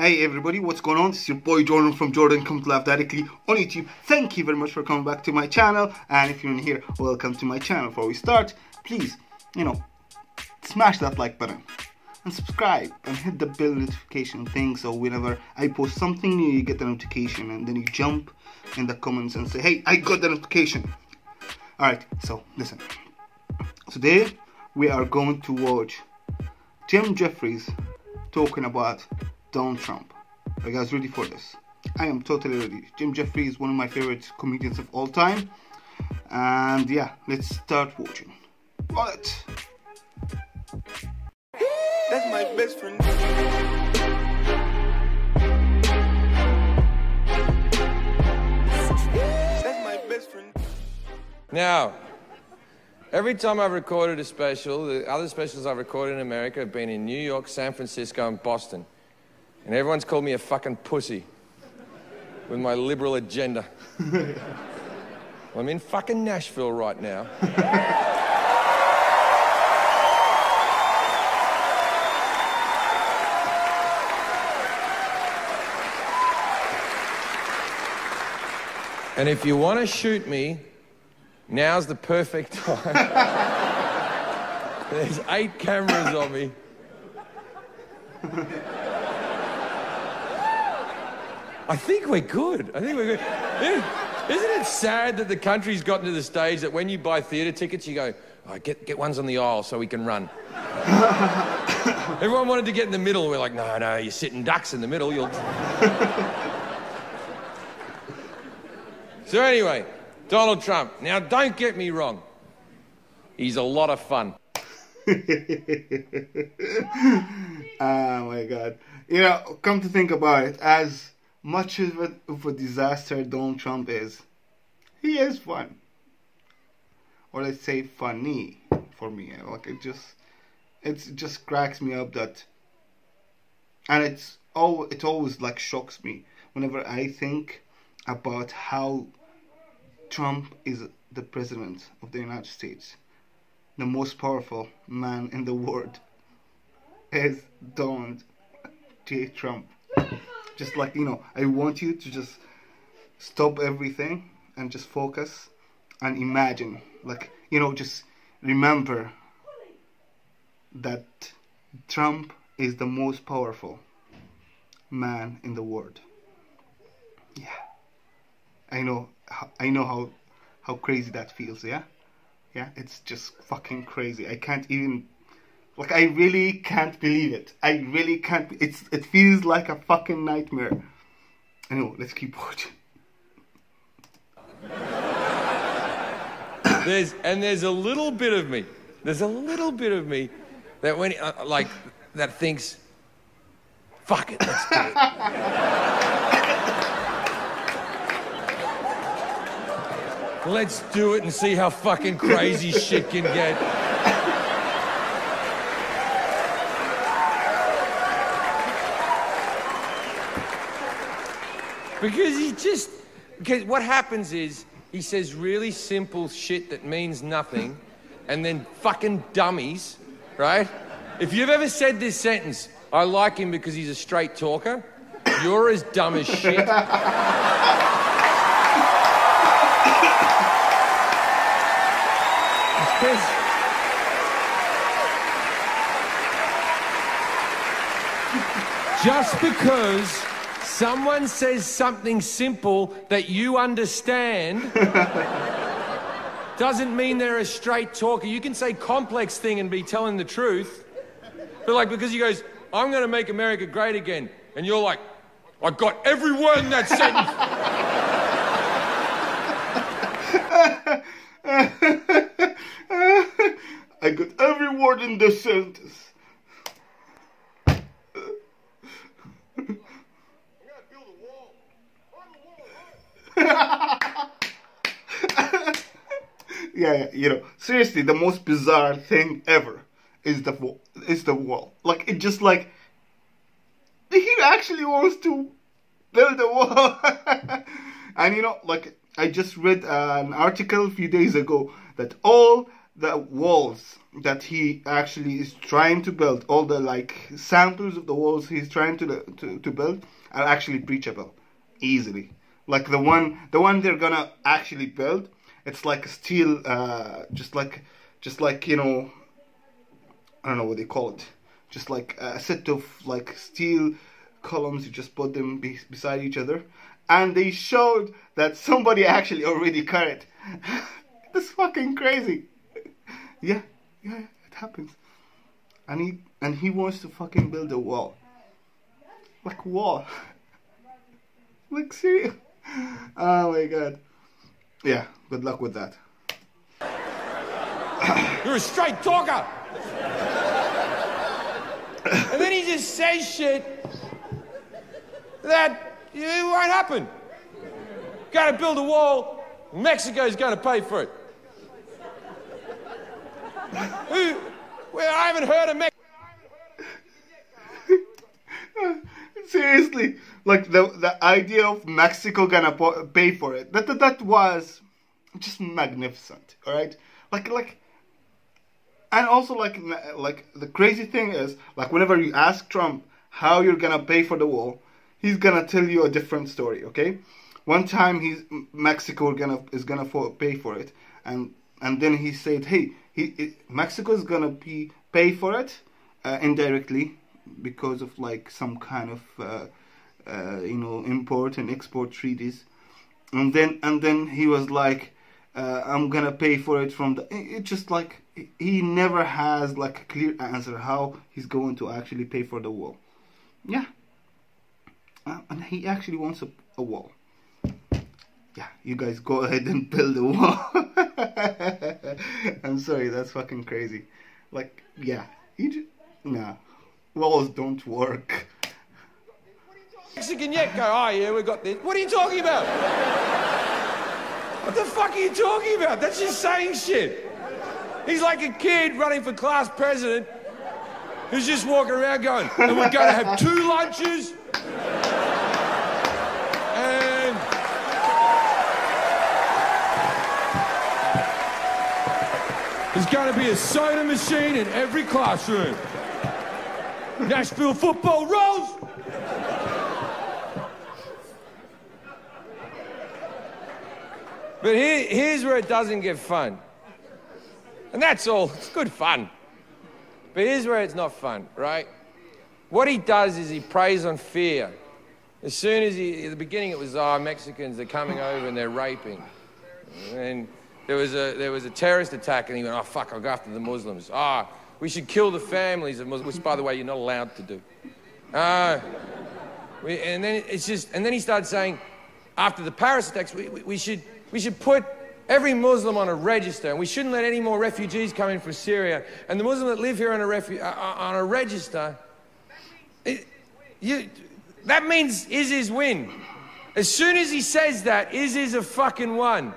Hey everybody, what's going on? It's your boy Jordan from Jordan Comes Live Directly on YouTube. Thank you very much for coming back to my channel, and if you're in here, welcome to my channel. Before we start, please, smash that like button and subscribe and hit the bell notification thing, so whenever I post something new, you get the notification and then you jump in the comments and say, hey, I got the notification. Alright, so listen. Today, we are going to watch Jim Jefferies talking about Donald Trump. Are you guys ready for this? I am totally ready. Jim Jefferies is one of my favorite comedians of all time. And yeah, let's start watching. Alright. That's my best friend. Now, every time I've recorded a special, the other specials I've recorded in America have been in New York, San Francisco, and Boston. And everyone's called me a fucking pussy with my liberal agenda. Well, I'm in fucking Nashville right now. And if you want to shoot me, now's the perfect time. There's 8 cameras on me. I think we're good. Isn't it sad that the country's gotten to the stage that when you buy theatre tickets, you go, oh, get ones on the aisle so we can run. Everyone wanted to get in the middle. We're like, no, you're sitting ducks in the middle. You'll... So anyway, Donald Trump. Now, don't get me wrong. He's a lot of fun. Oh, my God. Come to think about it, as much of a disaster Donald Trump is, he is fun. Or let's say funny for me. It just cracks me up that, and it always like shocks me whenever I think about how Trump is the president of the United States. The most powerful man in the world is Donald J. Trump. Just like, I want you to just stop everything and just focus and imagine. Like, just remember that Trump is the most powerful man in the world. Yeah. I know how crazy that feels, yeah? Yeah, it's just fucking crazy. I can't even... Like, I really can't believe it. I really can't. It feels like a fucking nightmare. Anyway, let's keep watching. There's a little bit of me. There's a little bit of me that when that thinks, fuck it, let's do it. Let's do it and see how fucking crazy shit can get. Because what happens is, he says really simple shit that means nothing, and then fucking dummies, right? If you've ever said this sentence, I like him because he's a straight talker, you're as dumb as shit. Just because someone says something simple that you understand doesn't mean they're a straight talker. You can say complex thing and be telling the truth. But like, because he goes, I'm going to make America great again. And you're like, I got every word in that sentence. I got every word in the sentence. Yeah, seriously, the most bizarre thing ever is the wall. Like, it just like, he actually wants to build a wall. And I just read an article a few days ago that all the walls that he actually is trying to build, all the like samples of the walls he's trying to build are actually breachable easily. Like the one they're gonna actually build, it's like steel, just like you know, I don't know what they call it, just like a set of like steel columns. You just put them beside each other, and they showed that somebody actually already cut it. That's fucking crazy. Yeah, it happens. And he wants to fucking build a wall. Like wall. Like serious. Oh my god. Yeah, good luck with that. You're a straight talker. And then he just says shit that it won't happen. Gotta build a wall, Mexico's gonna pay for it. Well, I haven't heard of Mexico. Seriously, like the idea of Mexico gonna pay for it, that was just magnificent. All right, like, and also like the crazy thing is, like, whenever you ask Trump how you're gonna pay for the wall, he's gonna tell you a different story. Okay, one time Mexico is gonna pay for it, and then he said, hey. Mexico is gonna pay for it indirectly because of like some kind of you know, import and export treaties, and then he was like, I'm gonna pay for it from the. It just like he never has like a clear answer how he's going to actually pay for the wall. Yeah, and he actually wants a wall. Yeah, you guys go ahead and build a wall. I'm sorry, that's fucking crazy. Like, yeah, nah, walls don't work. Mexican yet go, oh yeah, we got this. What are you talking about? What the fuck are you talking about? That's just saying shit. He's like a kid running for class president who's just walking around going, and we're gonna have 2 lunches. There's going to be a soda machine in every classroom. Nashville football rules. But here's where it doesn't get fun. And that's all. It's good fun. But here's where it's not fun, right? What he does is he preys on fear. As soon as at the beginning it was, oh, Mexicans, they're coming over and they're raping. And there was a terrorist attack and he went, oh, fuck, I'll go after the Muslims. Ah, we should kill the families of Muslims, which, by the way, you're not allowed to do. And then he started saying, after the Paris attacks, we should put every Muslim on a register and we shouldn't let any more refugees come in from Syria. And the Muslims that live here on a register, that means ISIS win. As soon as he says that, ISIS have fucking won.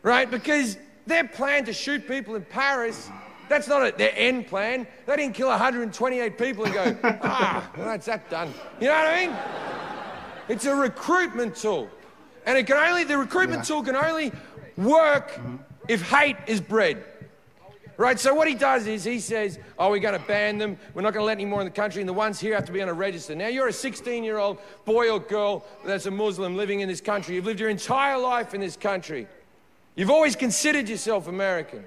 Right? Because their plan to shoot people in Paris, that's not their end plan. They didn't kill 128 people and go, ah, well, that's that done. You know what I mean? It's a recruitment tool. And it can only, the recruitment tool can only work if hate is bred. Right? So what he does is he says, oh, we're going to ban them. We're not going to let any more in the country. And the ones here have to be on a register. Now, you're a 16-year-old boy or girl that's a Muslim living in this country. You've lived your entire life in this country. You've always considered yourself American.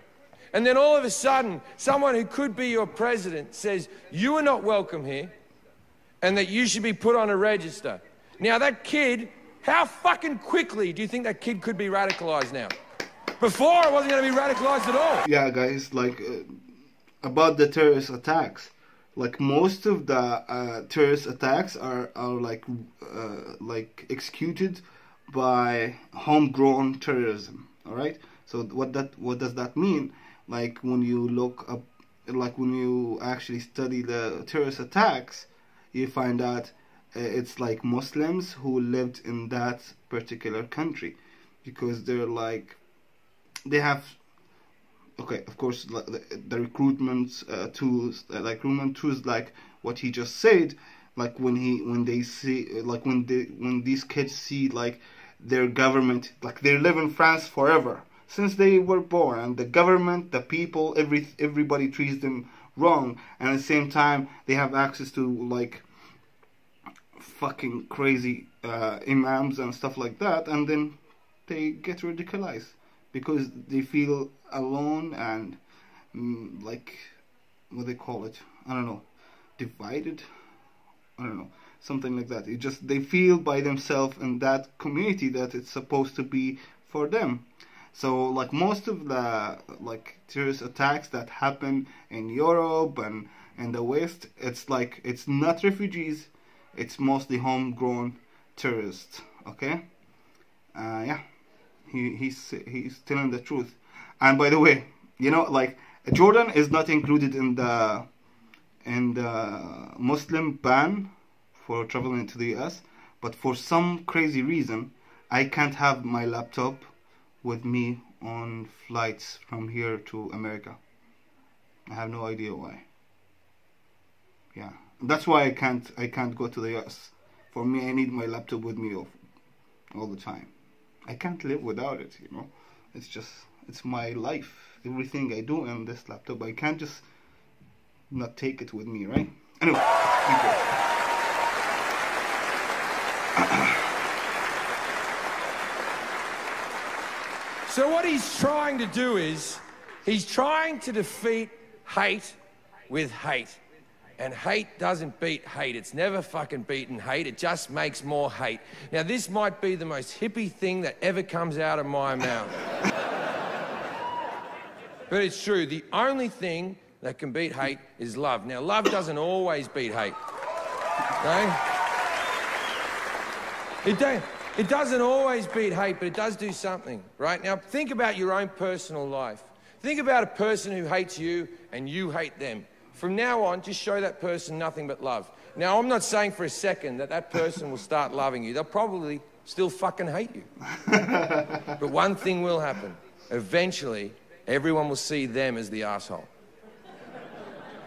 And then all of a sudden, someone who could be your president says, you are not welcome here and that you should be put on a register. Now that kid, how fucking quickly do you think that kid could be radicalized now? Before, it wasn't going to be radicalized at all. Yeah, guys, like about the terrorist attacks, like most of the terrorist attacks are like executed by homegrown terrorism. All right. So what does that mean? Like when you look up, like when you actually study the terrorist attacks, you find out it's like Muslims who lived in that particular country, because they're like they have. Okay, of course, the recruitment tools, like what he just said, like when these kids see like their government, like they live in France forever, since they were born, and the government, the people, everybody treats them wrong, and at the same time they have access to like fucking crazy imams and stuff like that, and then they get radicalized because they feel alone and like what they call it, I don't know, divided, I don't know, something like that. It just, they feel by themselves in that community that it's supposed to be for them. So like most of the like terrorist attacks that happen in Europe and in the West, it's like, it's not refugees, it's mostly homegrown terrorists. Okay, yeah, he's telling the truth. And by the way, you know, like Jordan is not included in the Muslim ban for traveling to the US, but for some crazy reason I can't have my laptop with me on flights from here to America. I have no idea why. Yeah, that's why I can't go to the US. For me, I need my laptop with me all the time. I can't live without it, you know. It's just, it's my life. Everything I do in this laptop, I can't just not take it with me, right? Anyway, thank you. So what he's trying to do is, he's trying to defeat hate with hate. And hate doesn't beat hate. It's never fucking beaten hate. It just makes more hate. Now, this might be the most hippie thing that ever comes out of my mouth. But it's true. The only thing that can beat hate is love. Now, love doesn't always beat hate. No? It don't. It doesn't always beat hate, but it does do something, right? Now, think about your own personal life. Think about a person who hates you and you hate them. From now on, just show that person nothing but love. Now, I'm not saying for a second that that person will start loving you. They'll probably still fucking hate you. But one thing will happen. Eventually, everyone will see them as the asshole.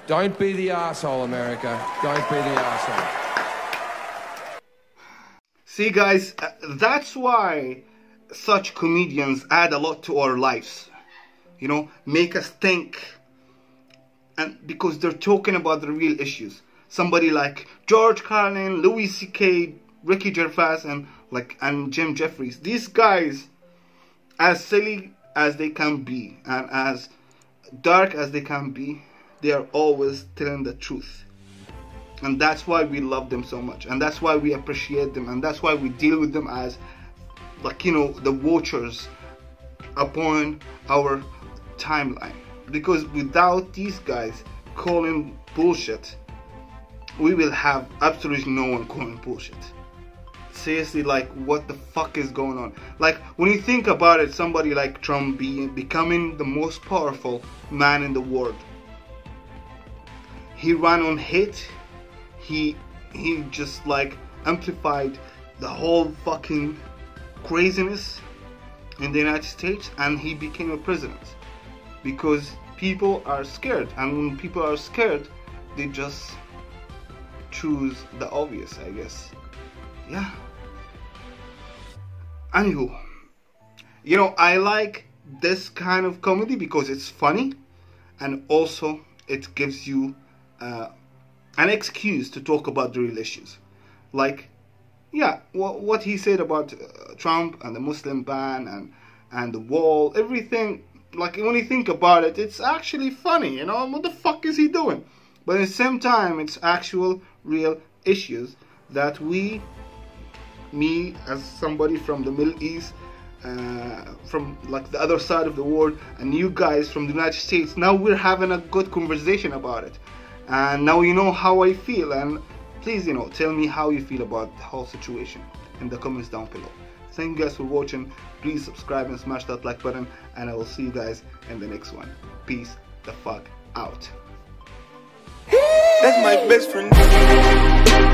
Don't be the asshole, America. Don't be the asshole. See guys, that's why such comedians add a lot to our lives, you know, make us think, and because they're talking about the real issues. Somebody like George Carlin, Louis CK, Ricky Gervais, and Jim Jefferies. These guys, as silly as they can be and as dark as they can be, they are always telling the truth. And that's why we love them so much, and that's why we appreciate them, and that's why we deal with them as, like, you know, the watchers upon our timeline. Because without these guys calling bullshit, we will have absolutely no one calling bullshit. Seriously, like, what the fuck is going on? Like, when you think about it, somebody like Trump becoming the most powerful man in the world, he ran on hate. He just like amplified the whole fucking craziness in the United States, and he became a president because people are scared, and when people are scared they just choose the obvious, I guess. Yeah. Anywho, you know, I like this kind of comedy because it's funny, and also it gives you an excuse to talk about the real issues. Like, yeah, what he said about Trump and the Muslim ban and the wall, everything. Like, when you think about it, it's actually funny, you know, what the fuck is he doing? But at the same time, it's actual real issues that me as somebody from the Middle East, from like the other side of the world, and you guys from the United States, now we're having a good conversation about it. And now you know how I feel, and please, you know, tell me how you feel about the whole situation in the comments down below. Thank you guys for watching. Please subscribe and smash that like button, and I will see you guys in the next one. Peace the fuck out. That's my best friend.